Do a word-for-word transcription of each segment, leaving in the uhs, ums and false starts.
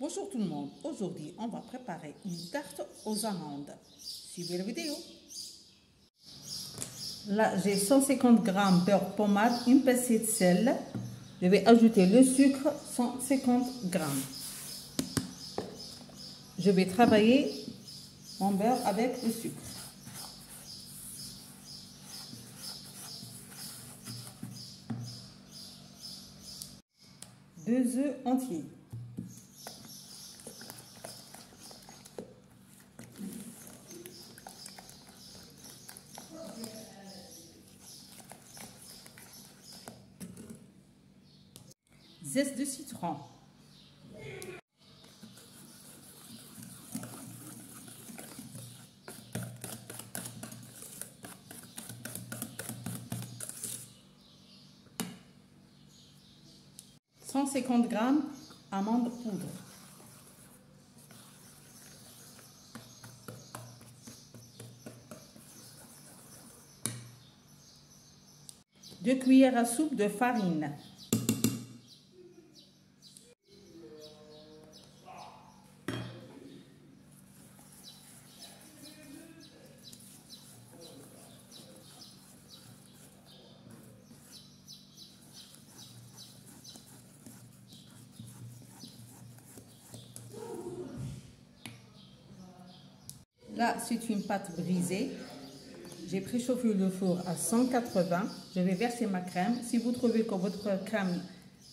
Bonjour tout le monde, aujourd'hui on va préparer une tarte aux amandes. Suivez la vidéo. Là j'ai cent cinquante grammes beurre pommade, une pincée de sel. Je vais ajouter le sucre, cent cinquante grammes. Je vais travailler mon beurre avec le sucre. Deux œufs entiers. Zeste de citron. cent cinquante grammes amandes poudre. deux cuillères à soupe de farine. Là, c'est une pâte brisée. J'ai préchauffé le four à cent quatre-vingts. Je vais verser ma crème. Si vous trouvez que votre crème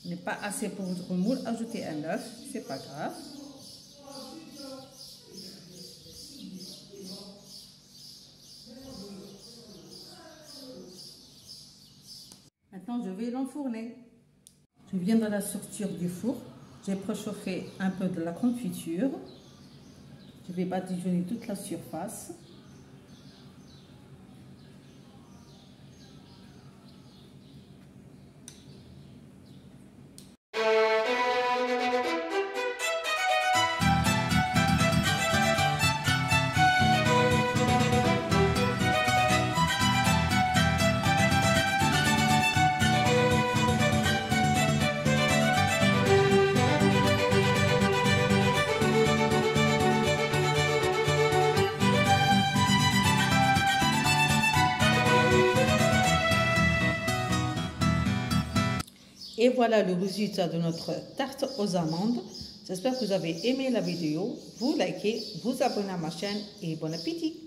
n'est pas assez pour votre moule, ajoutez un œuf. C'est pas grave. Maintenant, je vais l'enfourner. Je viens de la sortir du four. J'ai préchauffé un peu de la confiture. Je vais badigeonner toute la surface. Et voilà le résultat de notre tarte aux amandes. J'espère que vous avez aimé la vidéo. Vous likez, vous abonnez à ma chaîne et bon appétit!